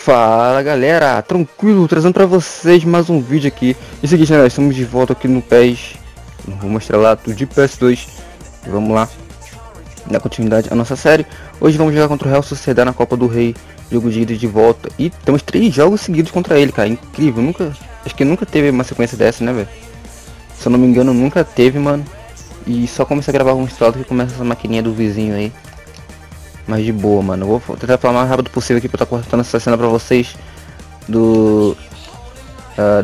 Fala galera, tranquilo, trazendo pra vocês mais um vídeo aqui. E é seguinte, né, nós estamos de volta aqui no PES. Vou mostrar lá tudo de PS2. E vamos lá, dar continuidade à nossa série. Hoje vamos jogar contra o Real Sociedad na Copa do Rei, jogo de ida e de volta. E temos 3 jogos seguidos contra ele, cara, incrível. Nunca, acho que nunca teve uma sequência dessa, né, velho? Se eu não me engano, nunca teve, mano. E só comecei a gravar um estrado que começa essa maquininha do vizinho aí. Mas de boa, mano. Eu vou tentar falar o mais rápido possível aqui pra estar cortando essa cena pra vocês.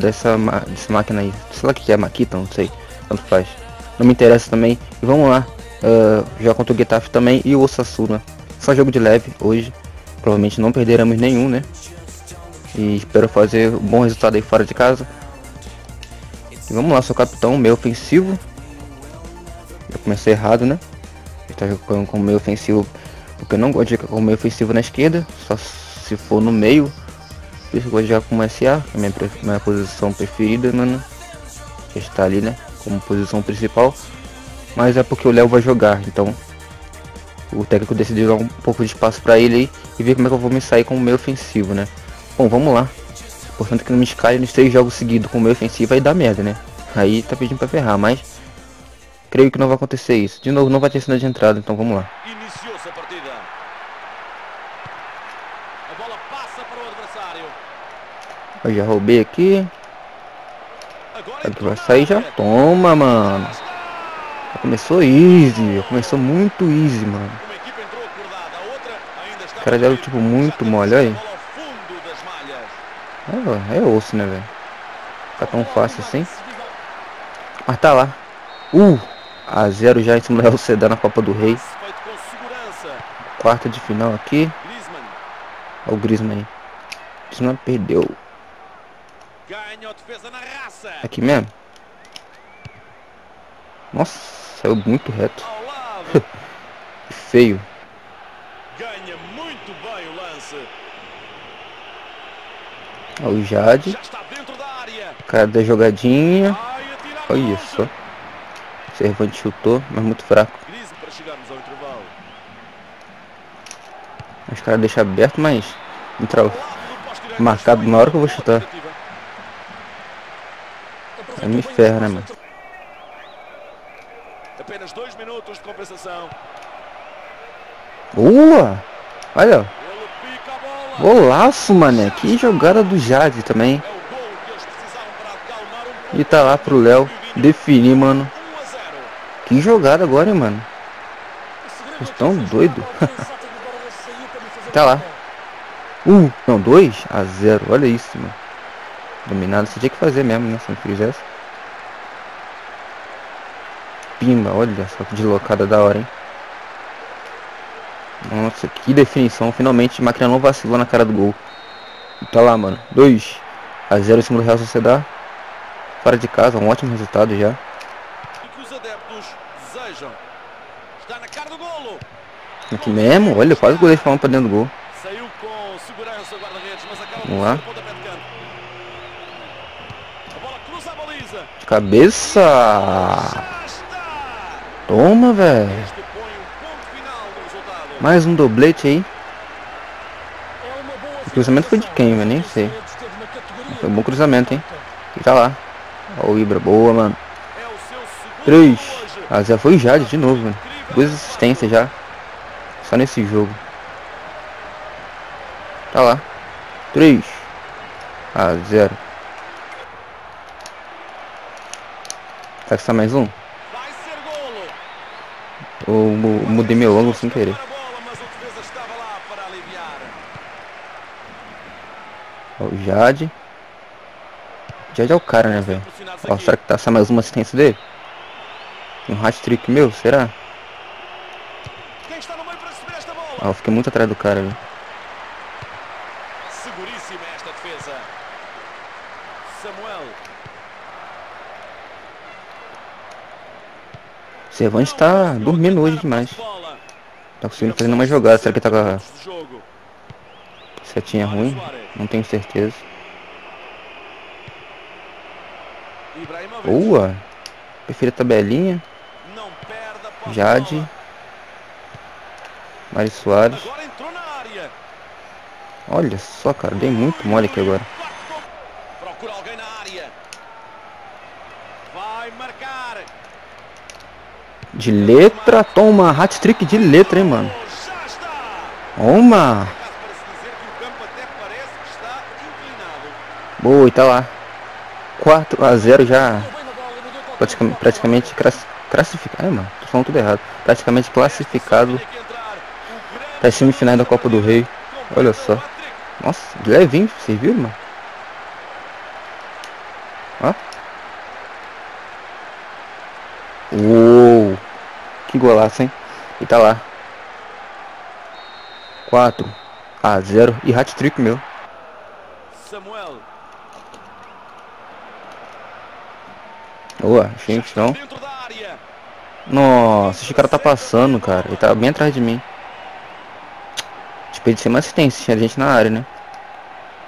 Dessa máquina aí. Sei lá o que é, Maquita, não sei. Tanto faz. Não me interessa também. E vamos lá. Jogar contra o Getafe também e o Osasuna. Só jogo de leve hoje. Provavelmente não perderemos nenhum, né? E espero fazer um bom resultado aí fora de casa. E vamos lá, sou capitão, meio ofensivo. Já comecei errado, né? Está jogando com meio ofensivo. Porque eu não gosto de jogar com o meio ofensivo na esquerda, só se for no meio. Por isso eu gosto de jogar com o SA, que é a minha posição preferida, mano. Já está ali, né, como posição principal. Mas é porque o Léo vai jogar, então o técnico decidiu dar um pouco de espaço para ele aí e ver como é que eu vou me sair com o meio ofensivo, né. Bom, vamos lá. Portanto que não me escalhe nos 3 jogos seguidos com o meio ofensivo, aí dá merda, né. Aí tá pedindo para ferrar, mas creio que não vai acontecer isso. De novo, não vai ter sinal de entrada, então vamos lá. Eu já roubei aqui. Aqui vai sair, já toma, mano. Já começou easy, já começou muito easy, mano. Os caras deram tipo muito mole, olha aí. É osso, né, velho? Fica tão fácil assim. Mas tá lá. A 0 já em cima do Real Sociedad na Copa do Rei. Quarta de final aqui. Olha o Griezmann aí. O Griezmann perdeu. Aqui mesmo. Nossa, saiu muito reto. Que feio. Ganha muito bem o lance. Olha o Jade. Cada jogadinha. Olha só. Cervantes chutou, mas muito fraco. Os caras deixam aberto, mas entrar marcado na hora que eu vou chutar. Aí me ferra, né, mano? Apenas 2 minutos de compensação. Boa! Olha! Golaço, mané! Que jogada do Jade também. E tá lá pro Léo definir, mano. Que jogada agora, hein, mano? Vocês tão doido. Tá lá. Não, 2-0. Olha isso, mano. Dominado, você tinha que fazer mesmo, né? Se não fizesse. Pimba, olha só que deslocada da hora, hein? Nossa, que definição. Finalmente, a máquina não vacilou na cara do gol. E tá lá, mano. 2-0 em cima do Real Sociedad. Fora de casa, um ótimo resultado já. Aqui mesmo, olha, quase o goleiro falando pra dentro do gol. Vamos lá. Cabeça. Toma, velho. Mais um doblete aí. O cruzamento foi de quem, velho? Nem sei. Foi um bom cruzamento, hein? E tá lá. Ó o Ibra, boa, mano. 3-0. Foi o Jade de novo, mano. 2 assistências já. Só nesse jogo. Tá lá. 3-0. Será que sai mais um? Eu mudei meu ângulo sem querer. Ó, o Jade. Jade é o cara, né, velho? Ó, será que tá só mais uma assistência dele? Um hat-trick meu, será? Ó, eu fiquei muito atrás do cara, velho. Cervantes tá dormindo hoje demais. Tá conseguindo fazer uma jogada. Será que tá com a setinha ruim? Não tenho certeza. Boa! Prefiro a tabelinha. Jade. Mari Soares. Olha só, cara. Dei muito mole aqui agora. De letra, toma, hat-trick de letra, hein, mano. Uma. Boa, e tá lá. 4-0 já. Praticamente classificado. Ai, mano, tô falando tudo errado. Praticamente classificado para as semifinais da Copa do Rei. Olha só. Nossa, levinho, vocês viram, mano? Ó. Uou. Que golaço, hein? E tá lá. 4-0. E hat-trick meu. Samuel. Boa, gente, não. Nossa, esse cara tá passando, cara. Ele tá bem atrás de mim. Desperdicei uma assistência, tinha gente na área, né?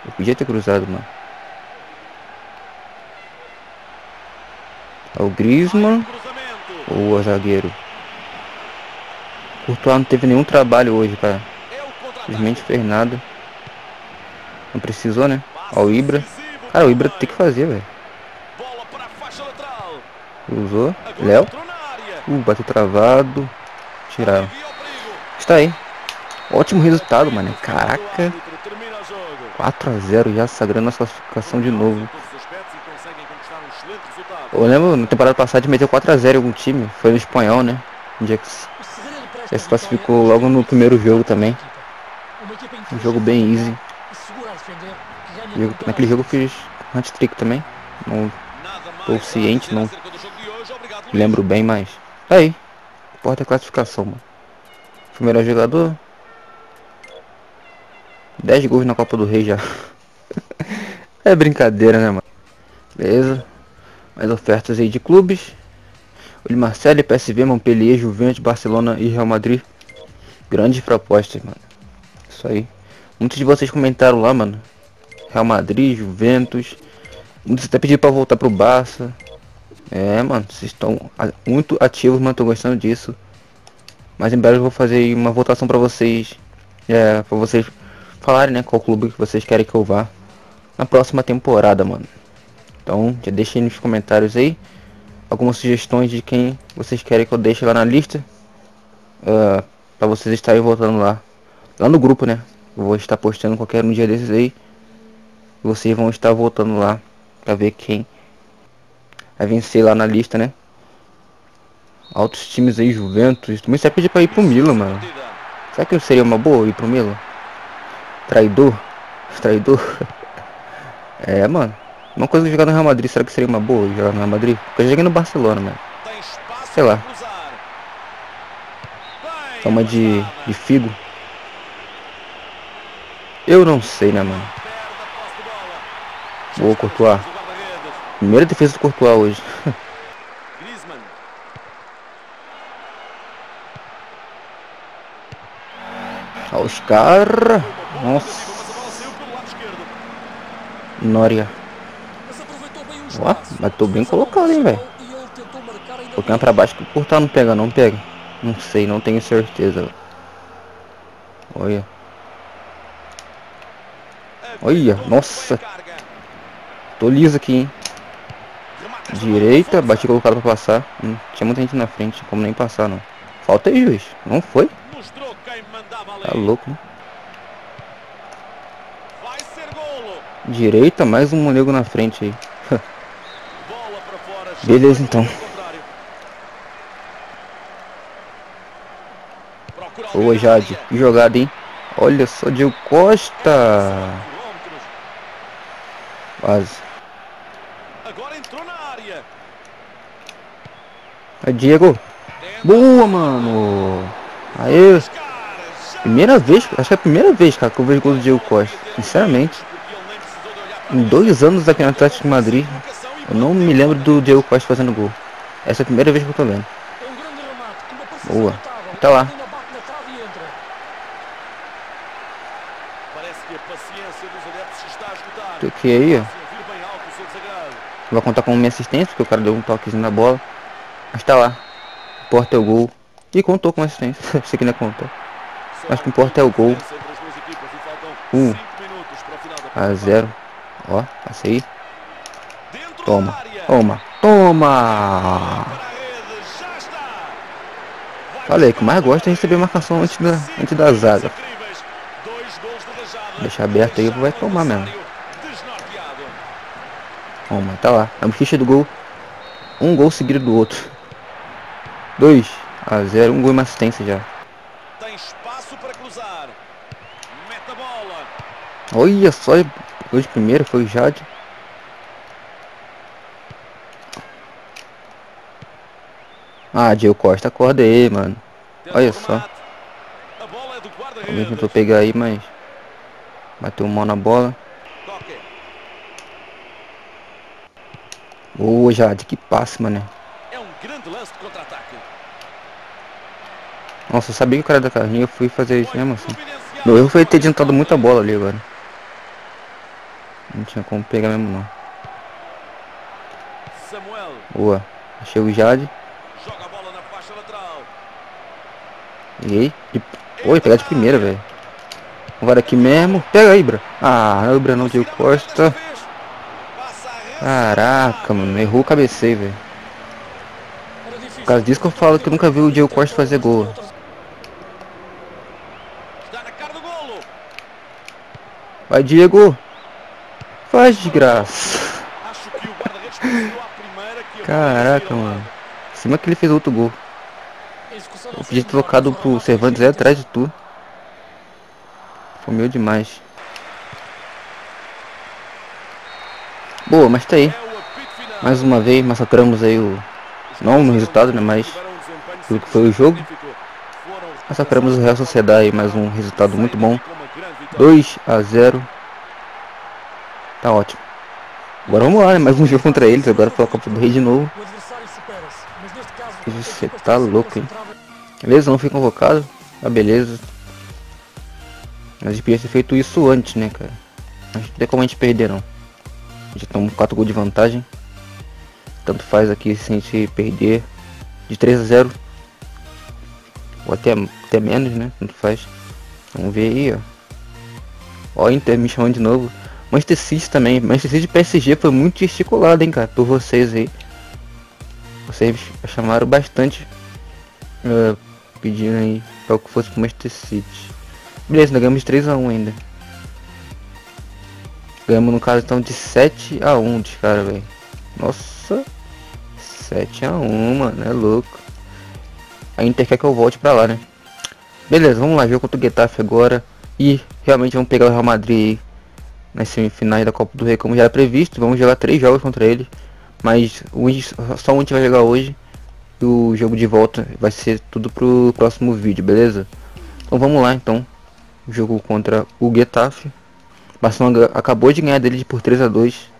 Eu podia ter cruzado, mano. É o Griezmann. Boa, zagueiro. Courtois não teve nenhum trabalho hoje, cara. Simplesmente fez nada. Não precisou, né? Ó, o Ibra. Cara, o Ibra tem que fazer, velho. Usou. Léo. Bateu travado. Tiraram. Está aí. Ótimo resultado, mano. Caraca. 4-0 já sagrando a classificação de novo. Eu lembro na temporada passada de meter 4-0 em algum time. Foi no espanhol, né? Um dia que se classificou logo no primeiro jogo também. Um jogo bem easy. Naquele jogo eu fiz hat-trick também. Não tô ciente, não lembro bem, mas... Aí. Importa a classificação, mano. Foi o melhor jogador. 10 gols na Copa do Rei já. É brincadeira, né, mano? Beleza. Mais ofertas aí de clubes. O Marseille, PSV, Montpellier, Juventus, Barcelona e Real Madrid. Grandes propostas, mano. Isso aí. Muitos de vocês comentaram lá, mano. Real Madrid, Juventus. Muitos até pediram pra voltar pro Barça. É, mano. Vocês estão muito ativos, mano. Tô gostando disso. Mas em breve eu vou fazer uma votação pra vocês. É, pra vocês falarem, né, qual clube que vocês querem que eu vá na próxima temporada, mano. Então, já deixem nos comentários aí algumas sugestões de quem vocês querem que eu deixe lá na lista. Pra vocês estarem voltando lá no grupo, né? Eu vou estar postando qualquer um dia desses aí. E vocês vão estar voltando lá pra ver quem vai vencer lá na lista, né? Altos times aí, Juventus. Também você vai pedir pra ir pro Milan, mano. Será que seria uma boa ir pro Milan? Traidor? Traidor? É, mano. Uma coisa que jogar no Real Madrid, será que seria uma boa jogar no Real Madrid? Porque eu joguei no Barcelona, mano. Sei lá. Toma de figo. Eu não sei, né, mano. Boa, Courtois. Primeira defesa do Courtois hoje. Olha os caras. Nossa. Nória. Ó, mas tô bem colocado, hein, velho. Coloquei pra baixo que o Courtois não pega, não pega. Não sei, não tenho certeza, véio. Olha. Olha, nossa. Tô liso aqui, hein. Direita, bati colocado pra passar. Tinha muita gente na frente, como nem passar, não. Falta aí, juiz. Não foi? Tá louco, né? Direita, mais um nego na frente aí. Beleza, então. Boa, Jade. Que jogada, hein? Olha só, Diego Costa. Quase. É Diego. Boa, mano. Aê. Primeira vez, acho que é a primeira vez, cara, que eu vejo gol do Diego Costa. Sinceramente. Em 2 anos aqui no Atlético de Madrid, eu não me lembro do Diego Costa fazendo gol. Essa é a primeira vez que eu tô vendo. Boa. Tá lá. Toquei aí, ó. Vai contar com minha assistência, porque o cara deu um toquezinho na bola. Mas tá lá. Importa é o gol. E contou com assistência. Isso aqui não é conta. Mas o que importa é o gol. 1 a 0. Ó, passa aí. Toma. Toma. Toma. Falei, o que mais gosta é receber marcação antes da zaga. Deixa aberto aí, vai tomar mesmo. Toma, tá lá. A bochecha do gol. Um gol seguido do outro. 2 a 0. Um gol e uma assistência já. Tem espaço para cruzar. Mete a bola. Olha só. Gol de primeiro foi o Jade. Ah, Diego Costa, acorda aí, mano. Olha só. Alguém tentou pegar aí, mas bateu mal na bola. Boa, Jade. Que passe, mano. É um grande lance de contra-ataque. Nossa, eu sabia que o cara da carrinha, eu fui fazer isso mesmo assim. Meu erro foi ter adiantado muita bola ali agora. Não tinha como pegar mesmo, não. Boa. Achei o Jade. Peguei. Oi, pegar de primeira, velho. Vara aqui mesmo. Pega aí, Ibra. Ah, não, Ibra não, Diego Costa. Caraca, mano. Errou o cabeceio, velho. Por causa disso que eu falo que eu nunca vi o Diego Costa fazer gol. Vai, Diego. Faz desgraça. Caraca, mano. Em cima que ele fez outro gol. Eu podia ter tocado pro Cervantes aí atrás de tudo. Foi meio demais. Boa, mas tá aí. Mais uma vez, massacramos aí o... Não no resultado, né, mas... Pelo que foi o jogo. Massacramos o Real Sociedad aí, mais um resultado muito bom. 2 a 0. Tá ótimo. Agora vamos lá, né, mais um jogo contra eles. Agora pela Copa do Rei de novo. Você tá louco, hein? Beleza, não fui convocado. Tá, beleza. Mas podia ter feito isso antes, né, cara? Acho que não é como a gente perder, não. Já estamos com 4 gols de vantagem. Tanto faz aqui se a gente perder de 3 a 0. Ou até menos, né? Tanto faz. Vamos ver aí, ó. Ó, Inter me chamando de novo. Manchester City também. Manchester City e PSG foi muito gesticulado, hein, cara? Por vocês aí. Vocês chamaram bastante. Pedindo aí para que fosse pro Manchester City. Beleza, nós ganhamos de 3 a 1 ainda. Ganhamos no caso então de 7 a 1 dos caras, velho. Nossa. 7 a 1, mano. É louco. A Inter quer que eu volte pra lá, né? Beleza, vamos lá. Jogo contra o Getafe agora. E realmente vamos pegar o Real Madrid aí nas semifinais da Copa do Rei, como já era previsto. Vamos jogar 3 jogos contra ele. Mas só um a gente vai jogar hoje. E o jogo de volta vai ser tudo pro próximo vídeo, beleza? Então vamos lá, então. O jogo contra o Getafe. Barcelona acabou de ganhar dele por 3 a 2.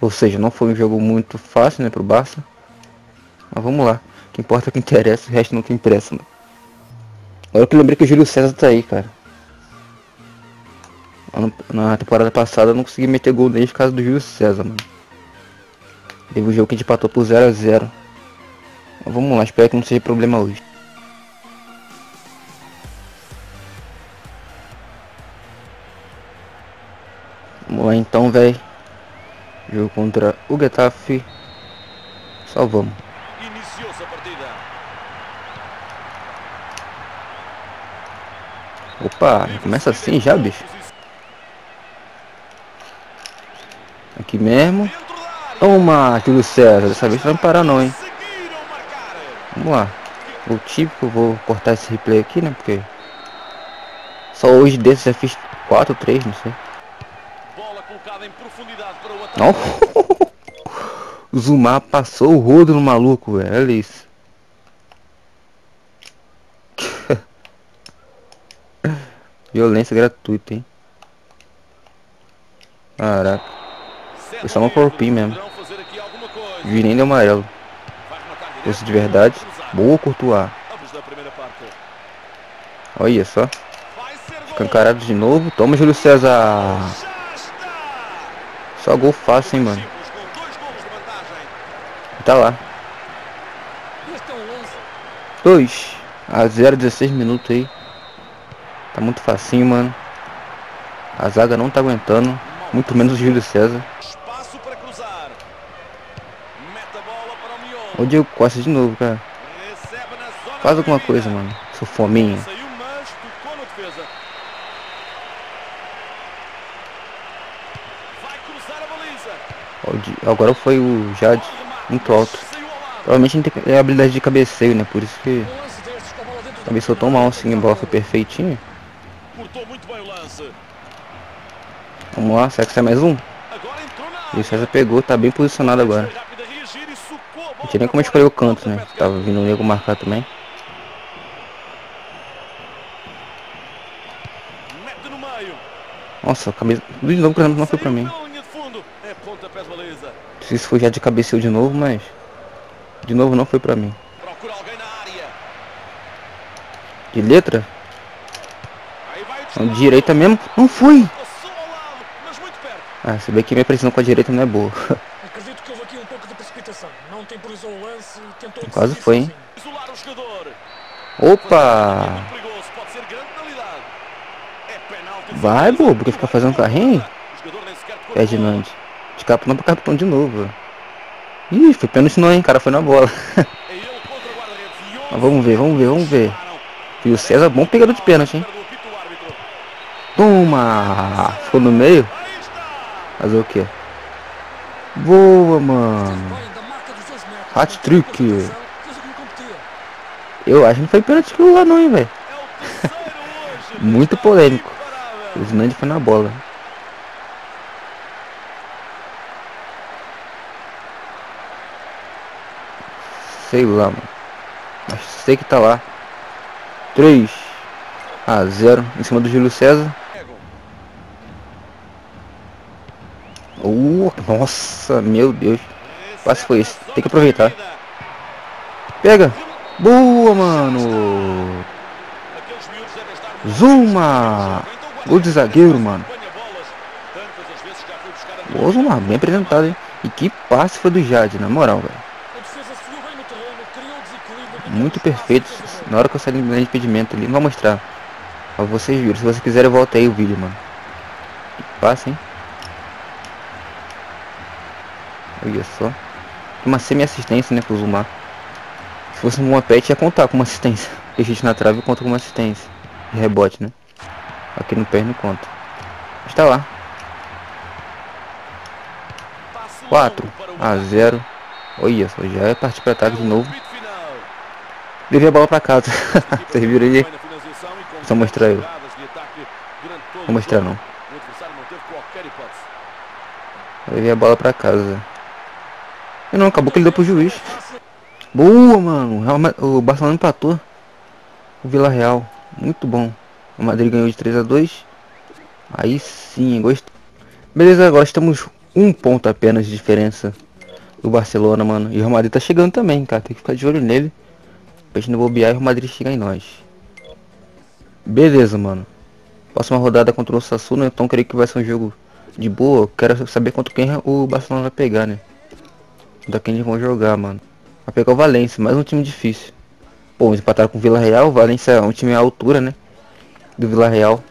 Ou seja, não foi um jogo muito fácil, né, pro Barça. Mas vamos lá. O que importa é o que interessa, o resto não tem pressa, né? Agora que eu lembrei que o Júlio César tá aí, cara. Na temporada passada eu não consegui meter gol nele por causa do Júlio César, mano. Teve um jogo que a gente empatou por 0 a 0. Mas vamos lá, espero que não seja problema hoje. Vamos lá então, velho. Jogo contra o Getafe. Salvamos. Iniciou-se a partida. Opa, começa assim já, bicho. Aqui mesmo. Toma, Júlio César. Dessa vez não vai parar não, hein. Vamos lá. O típico, vou cortar esse replay aqui, né, porque... Só hoje desses já fiz 4, 3, não sei. Não. O Zuma passou o rodo no maluco, velho. Olha isso. Violência gratuita, hein. Caraca. Foi só uma corpinha mesmo. Juiz nem deu amarelo. Isso de verdade. Boa, Courtois. Olha só. Escancarado de novo. Toma, Júlio César. Só gol fácil, hein, mano. Tá lá. 2-0, 16 minutos aí. Tá muito facinho, mano. A zaga não tá aguentando. Muito menos o Júlio César. O Diego Costa de novo, cara. Faz alguma coisa, mano. Sou fominha. Agora foi o Jade. Muito alto. Provavelmente não tem a habilidade de cabeceio, né? Por isso que cabeceou tão mal assim. A bola foi perfeitinha. Vamos lá, será que sai mais um? E o César pegou, tá bem posicionado agora. Não tinha nem como escolher o canto, né? Tava vindo o nego marcar também. Nossa, a cabeça. De novo, cruzamento não foi pra mim. Não sei se foi já de cabeceio de novo, mas de novo não foi pra mim. De letra? Não, de direita mesmo? Não foi! Ah, se bem que minha precisão com a direita não é boa. Acredito que houve aqui um pouco de precipitação. Não temporizou o lance e tentou. Quase foi, hein? Opa! Vai, bobo, que fica fazendo carrinho? Ferdinand. De capa não pro cartão de novo. Ih, foi pênalti não, hein, cara, foi na bola. Mas vamos ver, vamos ver, vamos ver. E o César, bom pegador de pênalti, hein. Toma! Ficou no meio. Fazer o que? Boa, mano. Hat-trick. Eu acho que não foi pênalti que o lá não, hein, velho. Muito polêmico. O Zinandi foi na bola. Sei lá, mano. Mas sei que tá lá. 3-0 em cima do Júlio César. Nossa, meu Deus. Quase foi isso. Tem que aproveitar. Pega. Boa, mano. Zuma. Gol de zagueiro, mano. Boa, Zuma. Bem apresentado, hein. E que passe foi do Jade, na moral, velho. Muito perfeito. Na hora que eu saí do impedimento ali, não vou mostrar. Pra vocês viram. Se vocês quiserem, volta aí o vídeo, mano. Passa, hein. Olha só. Uma semi-assistência, né, pro Zuma. Se fosse uma pet, ia contar com uma assistência. Existe na trave, conta com uma assistência. E rebote, né. Aqui no pé não conta. Mas tá lá. 4-0. Olha só, já é partir pra ataque de novo. Levei a bola pra casa. Vocês viram aí? Só mostrar eu. Vou mostrar não. Levei a bola pra casa. E não, acabou que ele deu pro juiz. Boa, mano. O Barcelona empatou. O Villarreal. Muito bom. O Madrid ganhou de 3-2. Aí sim, gostei. Beleza, agora estamos um ponto apenas de diferença do Barcelona, mano. E o Real Madrid tá chegando também, cara. Tem que ficar de olho nele. Pra gente não bobear e o Madrid chega em nós. Beleza, mano. Próxima rodada contra o Sassuolo, então creio que vai ser um jogo de boa. Quero saber contra quem o Barcelona vai pegar, né? Da quem eles vão jogar, mano. Vai pegar o Valencia, mais um time difícil. Pô, eles empataram com o Villarreal. O Valencia é um time à altura, né? Do Villarreal.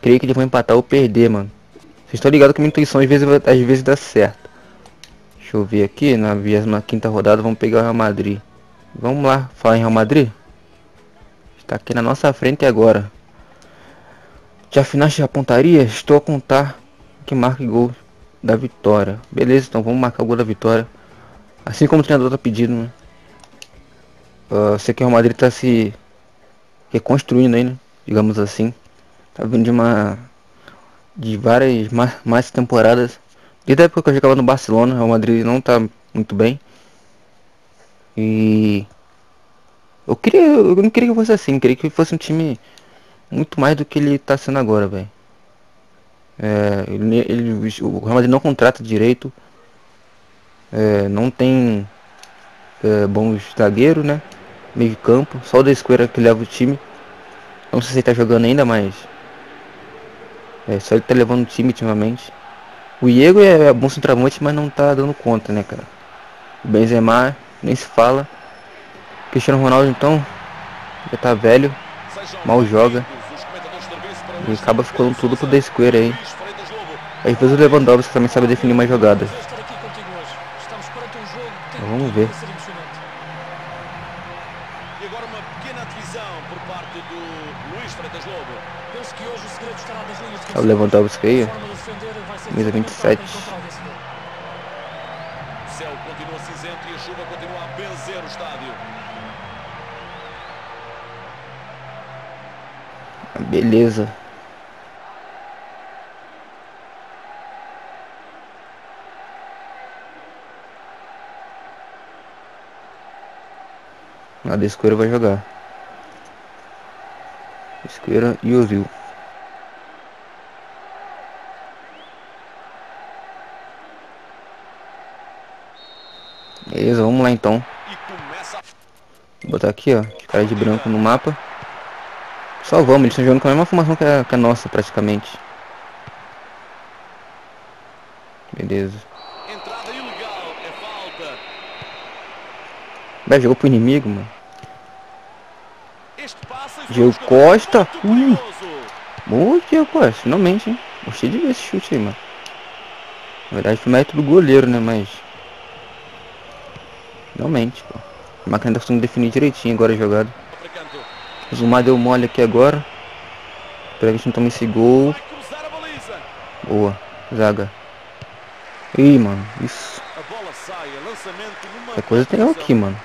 Creio que eles vão empatar ou perder, mano. Vocês estão ligados que minha intuição às vezes dá certo. Deixa eu ver aqui. Na 25ª rodada vamos pegar o Real Madrid. Vamos lá, falar em Real Madrid. Está aqui na nossa frente agora. Já afinaste a pontaria? Estou a contar que marque gol da vitória. Beleza, então vamos marcar o gol da vitória. Assim como o treinador tá pedindo, né? Sei que o Real Madrid tá se reconstruindo aí, né? Digamos assim. Tá vindo de uma... de várias mais temporadas. Desde a época que eu jogava no Barcelona, o Real Madrid não tá muito bem. E eu não queria que fosse assim, queria que fosse um time muito mais do que ele tá sendo agora, velho. É, o Real Madrid não contrata direito, não tem bons zagueiros, né? Meio campo, só o Desqueira que leva o time. Não sei se ele tá jogando ainda, mas... é, só ele tá levando o time ultimamente. O Diego é bom centroavante, mas não tá dando conta, né, cara? O Benzema, nem se fala. O Cristiano Ronaldo, então, já tá velho, mal joga. E acaba ficando tudo pro Desqueira aí. Às vezes o Lewandowski também sabe definir mais jogadas. Então, vamos ver. E agora uma pequena advisão por parte do Luís Freitas Lobo. Penso que hoje o segredo estará das linhas de condução. Lewandowski aí, camisa 27. O céu continua cinzento e a chuva continua a benzer o estádio. Beleza. A Desqueira vai jogar. Desqueira e ouviu. Beleza, vamos lá então. Vou botar aqui, ó, os caras de branco no mapa. Só vamos, eles estão jogando com a mesma formação que a nossa, praticamente. Beleza. Vai, jogou pro inimigo, mano. Diego Costa. Boa, Diego Costa, finalmente, hein. Gostei de ver esse chute aí, mano. Na verdade foi mérito do goleiro, né, mas... finalmente, pô. A máquina tá conseguindo definir direitinho agora a jogada. O Zuma deu mole aqui agora. Pra gente não tomar esse gol. Boa, zaga. Ih, mano, isso. A coisa tem aqui, mano.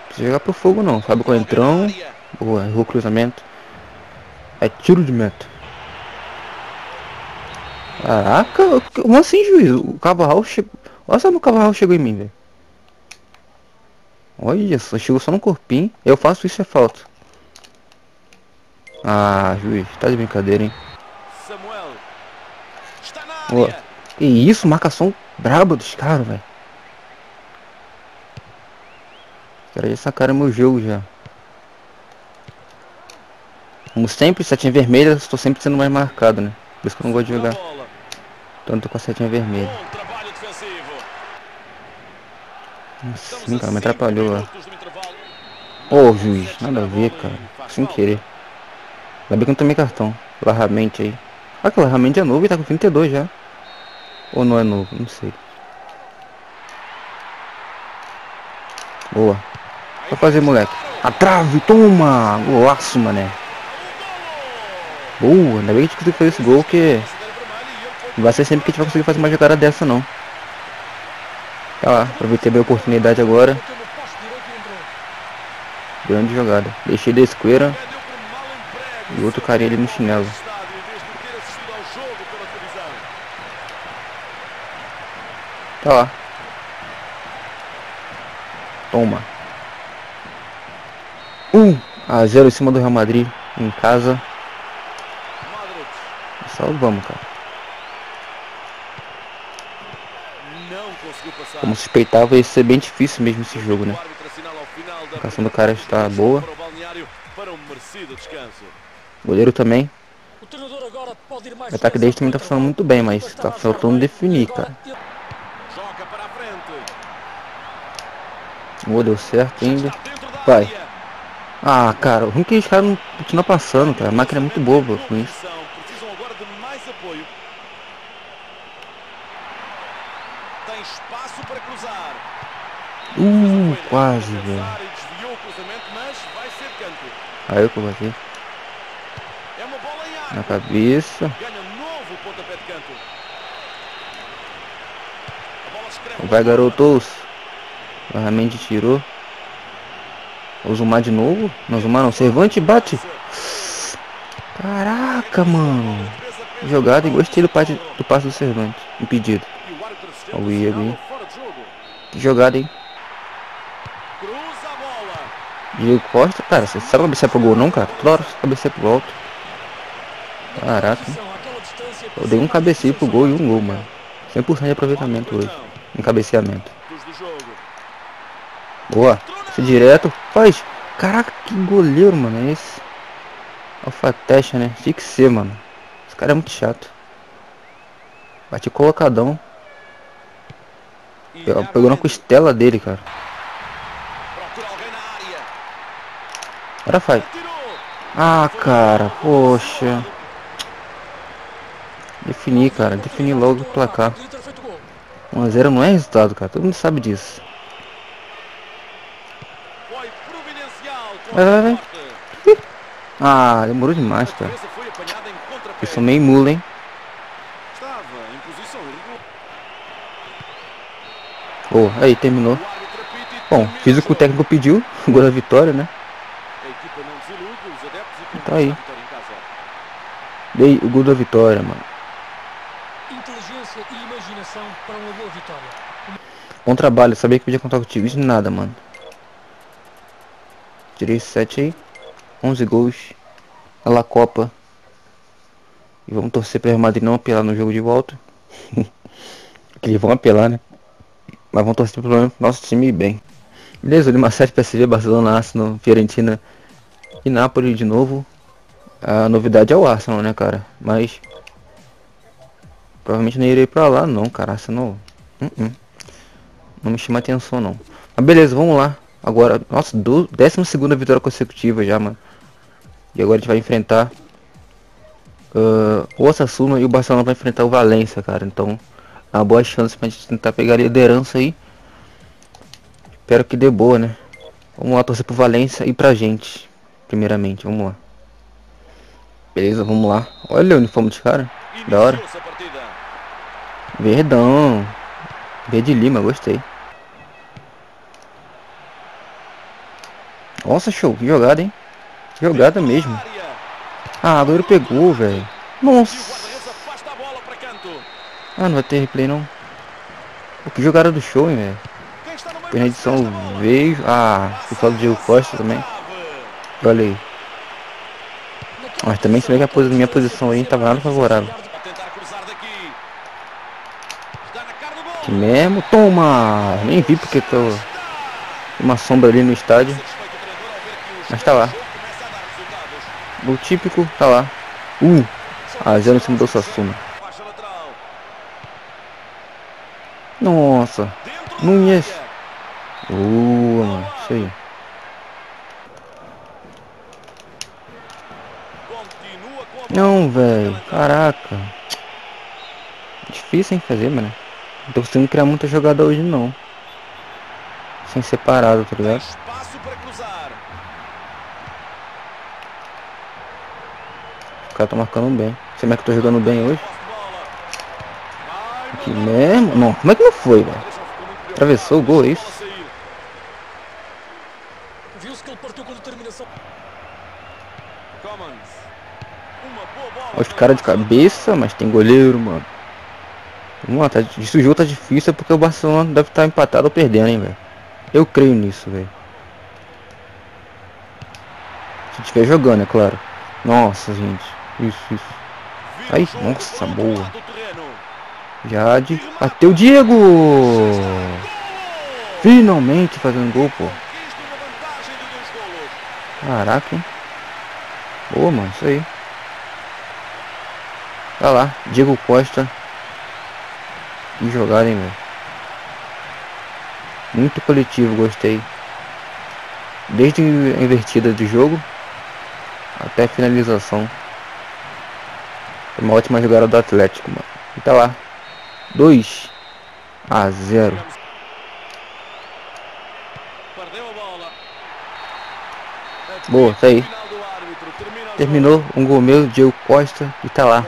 Não precisa jogar pro fogo não, sabe, com o entrão. Boa, errou o cruzamento. É tiro de meta. Caraca, mas sem juízo. O Cavarral chegou. Olha só, o Cavarral chegou em mim, velho. Olha só, chegou só no corpinho. Eu faço isso, é falta. Ah, juiz, tá de brincadeira, hein. Boa. Que isso, marcação braba dos caras, velho. Os caras já sacaram meu jogo já. Como sempre, setinha vermelha, estou sempre sendo mais marcado, né? Por isso que eu não gosto de jogar tanto com a setinha vermelha. Sim, cara, me atrapalhou lá. Ô, juiz, nada a ver, cara. Sem querer. Ainda bem que eu não tomei cartão. Larramente aí. Ah, que Larramente é novo e tá com 32 já. Ou não é novo, não sei. Boa. Vai fazer, moleque. A trave, toma! Golaço, mané. Boa, ainda bem que a gente conseguiu fazer esse gol, que não vai ser sempre que a gente vai conseguir fazer uma jogada dessa, não. Tá lá, aproveitei minha oportunidade agora. Grande jogada. Deixei da Desqueira. E outro carinha ali no chinelo. Tá lá. Toma. 1-0 em cima do Real Madrid. Em casa. Salvamos, cara. Como suspeitava, ia ser bem difícil mesmo esse jogo, né? A marcação do cara está boa. O goleiro também. O ataque deles também tá funcionando muito bem, mas tá faltando definir, cara. Boa, deu certo ainda. Vai. Ah, cara, o ruim que os caras não continuam passando, cara. A máquina é muito boba com isso. Quase, velho. Aí eu comecei. Na cabeça. Vai, garotos. Claramente tirou. Vou Zumar de novo. Não, Zumar não. Cervantes bate. Caraca, mano. Jogada, e gostei do passe do Cervantes. Impedido. Olha o Iego aí. Que jogada, hein. Diego Costa, cara. Você sabe cabecear pro gol não, cara? Toda hora você cabeceia pro alto. Caraca. Eu dei um cabeceio pro gol e um gol, mano. 100% de aproveitamento hoje. Um cabeceamento. Boa, se direto, faz, Caraca, que goleiro, mano, é esse? Alfatecha, né? Tinha que ser, mano. Esse cara é muito chato. Bate colocadão. Pegou na costela dele, cara. Agora faz. Ah, cara, poxa. Defini, cara. Defini logo o placar. 1 a 0 não é resultado, cara. Todo mundo sabe disso. Vai, vai, vai. Ah, demorou demais, cara. Eu sou meio mula, hein. Oh, aí, terminou. Bom, fiz o que o técnico pediu. Gol da vitória, né? Tá aí. Dei o gol da vitória, mano. Inteligência e imaginação para uma boa vitória. Bom trabalho. Sabia que podia contar contigo. De nada, mano. Tirei 7 aí. 11 gols. A La Copa. E vamos torcer para o Real Madrid não apelar no jogo de volta. Que eles vão apelar, né? Mas vão torcer pro nosso time ir bem. Beleza, uma série PSV, Barcelona, Arsenal, Fiorentina e Napoli de novo. A novidade é o Arsenal, né, cara? Mas provavelmente não irei pra lá, não, cara. Arsenal não me chama atenção, não. Mas beleza, vamos lá. Agora, nossa, 12ª vitória consecutiva já, mano. E agora a gente vai enfrentar o Osasuna, e o Barcelona vai enfrentar o Valencia, cara. Então, uma boa chance pra gente tentar pegar a liderança aí. Espero que dê boa, né? Vamos lá, torcer pro Valencia e pra gente. Primeiramente, vamos lá. Beleza, vamos lá. Olha o uniforme de cara. Da hora. Verdão. Verde Lima, gostei. Nossa, show. Que jogada, hein? Que jogada mesmo. Ah, agora pegou, velho. Nossa. Ah, não vai ter replay, não. O que jogada do show, hein, velho. Na edição veio. Ah, o tal do Diego Costa também. Olha aí. Mas também se vê que a minha posição aí não tava nada favorável. Que mesmo. Toma! Nem vi porque tô... uma sombra ali no estádio. Mas tá lá. O típico tá lá. 1 a 0 em cima do Osasuna. Nossa. Nunes. Mano. Isso aí. Não, velho. Caraca. Difícil, hein, fazer, mano. Não tô conseguindo criar muita jogada hoje, não. Sem separado, tá ligado? O cara tá marcando bem. Você como é que eu tô jogando bem hoje? Que mesmo? Não, como é que não foi, velho? Atravessou o gol, é isso? Olha os caras de cabeça, mas tem goleiro, mano. Vamos lá, tá, isso o jogo tá difícil porque o Barcelona deve estar empatado ou perdendo, hein, velho. Eu creio nisso, velho. Se estiver jogando, é claro. Nossa, gente. Isso, isso. Aí, nossa, boa. Jade. Até o Diego! Finalmente fazendo gol, pô. Caraca, hein? Boa, mano, isso aí. Tá lá, Diego Costa. Que jogada, hein, velho. Muito coletivo, gostei. Desde a invertida do jogo até a finalização. Foi uma ótima jogada do Atlético, mano. E tá lá. 2 a 0. Boa, tá aí. Terminou, um gol meu, Diego Costa. E tá lá,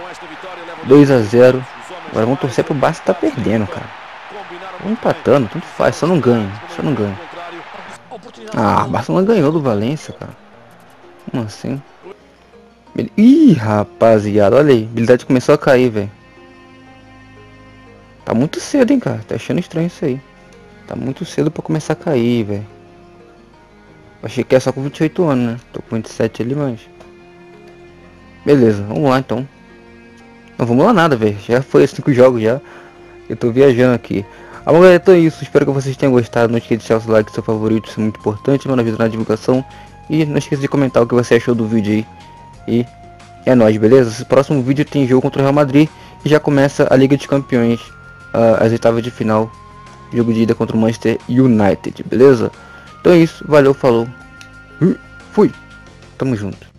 2 a 0. Agora vamos torcer pro Barça, tá perdendo, cara. Vamos empatando, tanto faz, só não ganha. Só não ganha. Ah, o Barcelona ganhou do Valencia, cara. Como assim? Ih, rapaziada, olha aí, a habilidade começou a cair, velho. Tá muito cedo, hein, cara. Tá achando estranho isso aí. Tá muito cedo pra começar a cair, velho. Achei que é só com 28 anos, né? Tô com 27 ali, mas... Beleza, vamos lá, então. Não vamos lá nada, velho. Já foi 5 jogos, já. Eu tô viajando aqui. Ah, bom, galera, então é isso. Espero que vocês tenham gostado. Não esqueça de deixar o seu like, seu favorito. Isso é muito importante, mano, na divulgação. E não esqueça de comentar o que você achou do vídeo aí. E é nóis, beleza? O próximo vídeo tem jogo contra o Real Madrid. E já começa a Liga dos Campeões, as oitavas de final. Jogo de ida contra o Manchester United, beleza? Então é isso, valeu, falou. Fui. Tamo junto.